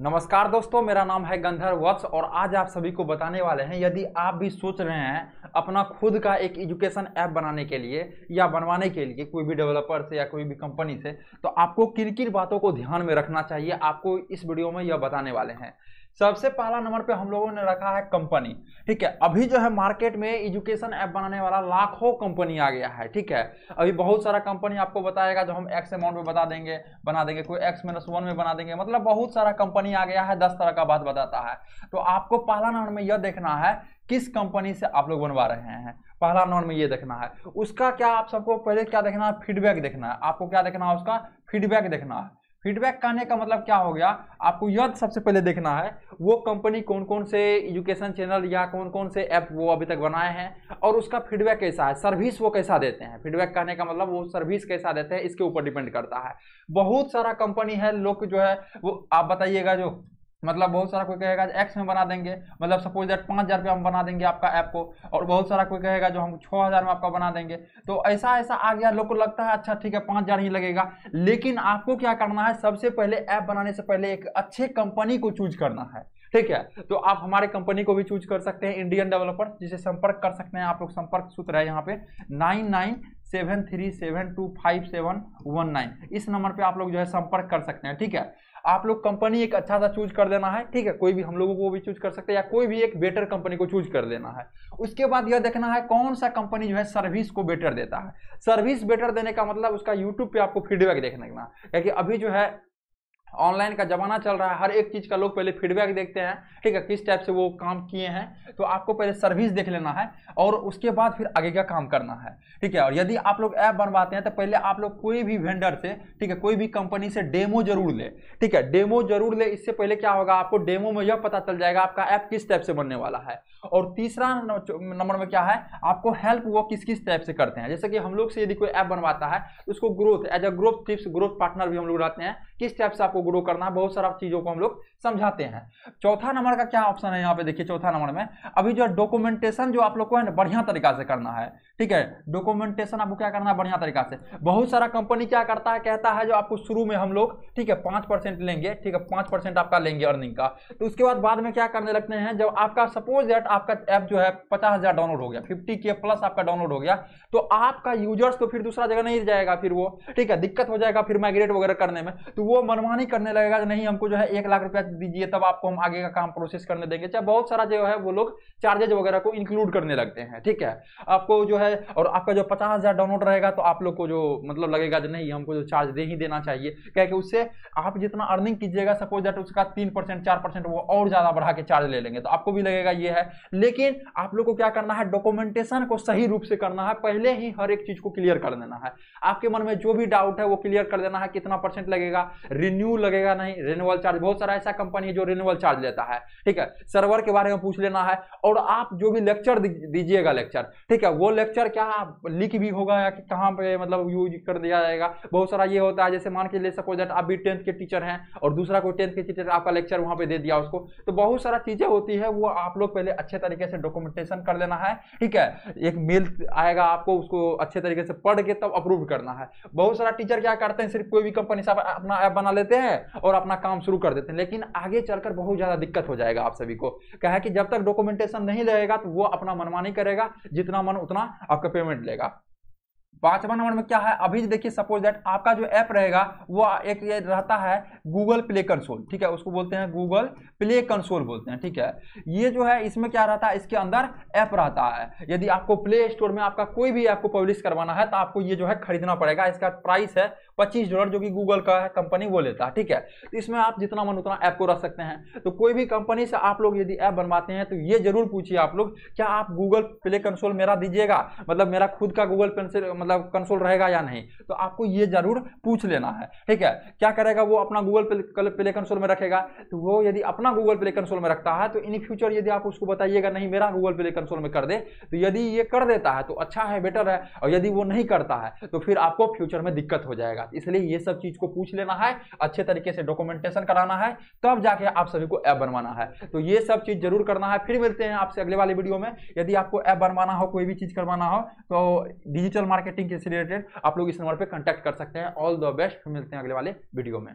नमस्कार दोस्तों, मेरा नाम है गंधर्व वत्स और आज आप सभी को बताने वाले हैं, यदि आप भी सोच रहे हैं अपना खुद का एक एजुकेशन ऐप बनाने के लिए या बनवाने के लिए कोई भी डेवलपर से या कोई भी कंपनी से, तो आपको किन किन बातों को ध्यान में रखना चाहिए, आपको इस वीडियो में यह बताने वाले हैं। सबसे पहला नंबर पे हम लोगों ने रखा है कंपनी। ठीक है, अभी जो है मार्केट में एजुकेशन ऐप बनाने वाला लाखों कंपनी आ गया है। ठीक है, अभी बहुत सारा कंपनी आपको बताएगा जो हम एक्स अमाउंट में बना देंगे, कोई X-1 में बना देंगे, मतलब बहुत सारा कंपनी आ गया है, 10 तरह का बात बताता है। तो आपको पहला नंबर में यह देखना है किस कंपनी से आप लोग बनवा रहे हैं, पहला नंबर में ये देखना है। उसका क्या आप सबको पहले क्या देखना है, फीडबैक देखना है। आपको क्या देखना है, उसका फीडबैक देखना है। फीडबैक कहने का मतलब क्या हो गया, आपको यह सबसे पहले देखना है वो कंपनी कौन कौन से एजुकेशन चैनल या कौन कौन से ऐप वो अभी तक बनाए हैं और उसका फीडबैक कैसा है, सर्विस वो कैसा देते हैं। फीडबैक कहने का मतलब वो सर्विस कैसा देते हैं, इसके ऊपर डिपेंड करता है। बहुत सारा कंपनी है, लोग जो है वो आप बताइएगा, जो मतलब बहुत सारा कोई कहेगा X में बना देंगे, मतलब सपोज दैट 5000 रुपये हम बना देंगे आपका ऐप को, और बहुत सारा कोई कहेगा जो हम 6000 में आपका बना देंगे। तो ऐसा ऐसा आ गया, लोग को लगता है अच्छा ठीक है 5000 ही लगेगा। लेकिन आपको क्या करना है, सबसे पहले ऐप बनाने से पहले एक अच्छे कंपनी को चूज करना है। ठीक है, तो आप हमारे कंपनी को भी चूज कर सकते हैं, इंडियन डेवलपर्स, जिसे संपर्क कर सकते हैं। आप लोग संपर्क सूत्र है यहाँ पे 9973725719, इस नंबर पे आप लोग जो है संपर्क कर सकते हैं। ठीक है, आप लोग कंपनी एक अच्छा सा चूज कर देना है। ठीक है, कोई भी हम लोगों को भी चूज कर सकते हैं या कोई भी एक बेटर कंपनी को चूज कर देना है। उसके बाद यह देखना है कौन सा कंपनी जो है सर्विस को बेटर देता है। सर्विस बेटर देने का मतलब उसका यूट्यूब पे आपको फीडबैक देखने का, क्योंकि अभी जो है ऑनलाइन का जमाना चल रहा है, हर एक चीज़ का लोग पहले फीडबैक देखते हैं। ठीक है, किस टाइप से वो काम किए हैं, तो आपको पहले सर्विस देख लेना है और उसके बाद फिर आगे का काम करना है। ठीक है, और यदि आप लोग ऐप बनवाते हैं तो पहले आप लोग कोई भी वेंडर से, ठीक है, कोई भी कंपनी से डेमो जरूर ले। ठीक है, डेमो जरूर ले। इससे पहले क्या होगा, आपको डेमो में यह पता चल जाएगा आपका ऐप किस टाइप से बनने वाला है। और तीसरा नंबर में क्या है, आपको हेल्प वो किस किस टाइप से करते हैं। जैसे कि हम लोग से यदि कोई ऐप बनवाता है तो उसको growth as a growth tips, growth partner भी हम लोग रहते हैं, किस टाइप से आपको ग्रो करना है, बहुत सारा चीजों को हम लोग समझाते हैं। चौथा नंबर का क्या ऑप्शन है यहाँ पे देखिए, चौथा नंबर में अभी जो डॉक्यूमेंटेशन जो आप लोग को है ना बढ़िया तरीका से करना है। ठीक है, डॉक्यूमेंटेशन आपको क्या करना है बढ़िया तरीका से। बहुत सारा कंपनी क्या करता है, कहता है जो आपको शुरू में हम लोग, ठीक है, 5% लेंगे, ठीक है, 5% आपका लेंगे अर्निंग का। तो उसके बाद में क्या करने लगते हैं, जब आपका सपोज दैट आपका ऐप जो है 50,000 डाउनलोड हो गया, 50K प्लस आपका डाउनलोड हो गया, तो आपका यूजर्स तो फिर दूसरा जगह नहीं जाएगा, फिर वो, ठीक है, दिक्कत हो जाएगा फिर माइग्रेट वगैरह करने में। तो वो मनमानी करने लगेगा कि नहीं हमको जो है 1 लाख रुपया दीजिए तब आपको हम आगे का काम प्रोसेस करने देंगे। चाहे बहुत सारा जो है वो लोग चार्जेज वगैरह को इंक्लूड करने लगते हैं। ठीक है, आपको जो है, और आपका जो 50,000 डाउनलोड रहेगा तो आप लोग को जो मतलब लगेगा कि नहीं हमको जो चार्ज दे ही देना चाहिए, क्योंकि उससे आप जितना अर्निंग कीजिएगा सपोज दैट उसका 3% 4% वो और ज़्यादा बढ़ा के चार्ज ले लेंगे, तो आपको भी लगेगा ये है। लेकिन आप लोग को क्या करना है, डॉक्यूमेंटेशन को सही रूप से करना है, पहले ही हर एक चीज को क्लियर कर देना है। आपके मन में जो भी डाउट है वो क्लियर कर देना है, कितना % लगेगा, रिन्यू लगेगा नहीं, रिन्यूअल चार्ज, बहुत सारा ऐसा कंपनी है जो रिन्यूअल चार्ज लेता है। ठीक है, सर्वर के बारे में पूछ लेना है। और आप जो भी लेक्चर दीजिएगा लेक्चर, ठीक है, वो लेक्चर क्या आप लीक भी होगा या कहाँ पे मतलब यूज कर दिया जाएगा। बहुत सारा ये होता है, जैसे मान के लिए सपोज दैट आप भी 10th के टीचर हैं और दूसरा कोई 10th के टीचर आपका लेक्चर वहाँ पे दे दिया उसको, तो बहुत सारा चीजें होती है, वो आप लोग पहले अच्छे तरीके से डॉक्यूमेंटेशन कर लेना है। ठीक है, एक मेल आएगा आपको, उसको अच्छे तरीके से पढ़ के तब अप्रूव करना है। बहुत सारा टीचर क्या करते हैं, सिर्फ कोई भी कंपनी से अपना ऐप बना लेते हैं और अपना काम शुरू कर देते हैं, लेकिन आगे चलकर बहुत ज्यादा दिक्कत हो जाएगा आप सभी को। क्या है कि जब तक डॉक्यूमेंटेशन नहीं रहेगा तो वो अपना मनमानी करेगा, जितना मन उतना आपका पेमेंट लेगा। 5वां नंबर में क्या है, अभी देखिए सपोज दैट आपका जो ऐप रहेगा वो एक रहता है गूगल प्ले कंसोल। ठीक है, उसको बोलते हैं गूगल प्ले कंसोल बोलते हैं। ठीक है, ये जो है इसमें क्या रहता है, इसके अंदर ऐप रहता है। यदि आपको प्ले स्टोर में आपका कोई भी ऐप को पब्लिश करवाना है तो आपको ये जो है खरीदना पड़ेगा। इसका प्राइस है $25 जो कि गूगल का है, कंपनी वो लेता है। ठीक है, तो इसमें आप जितना मन उतना ऐप को रख सकते हैं। तो कोई भी कंपनी से आप लोग यदि ऐप बनवाते हैं तो ये जरूर पूछिए आप लोग, क्या आप गूगल प्ले कंसोल मेरा दीजिएगा, मतलब मेरा खुद का गूगल पेंसिल मतलब कंसोल रहेगा या नहीं, तो आपको ये जरूर पूछ लेना है। ठीक है, क्या करेगा वो अपना गूगल प्ले कंसोल में रखेगा, तो वो यदि अपना गूगल प्ले कंसोल में रखता है तो इन फ्यूचर यदि आप उसको बताइएगा नहीं मेरा गूगल प्ले कंसोल में कर दे, तो यदि ये कर देता है तो अच्छा है, बेटर है, और यदि वो नहीं करता है तो फिर आपको फ्यूचर में दिक्कत हो जाएगा। इसलिए ये सब चीज को पूछ लेना है, अच्छे तरीके से डॉक्यूमेंटेशन कराना है, तब जाके आप सभी को ऐप बनवाना है। तो ये सब चीज जरूर करना है। फिर मिलते हैं आपसे अगले वाले वीडियो में। यदि आपको ऐप बनवाना हो, कोई भी चीज करवाना हो, तो डिजिटल मार्केटिंग से रिलेटेड आप लोग इस नंबर पे कांटेक्ट कर सकते हैं। ऑल द बेस्ट, मिलते हैं अगले वाले वीडियो में।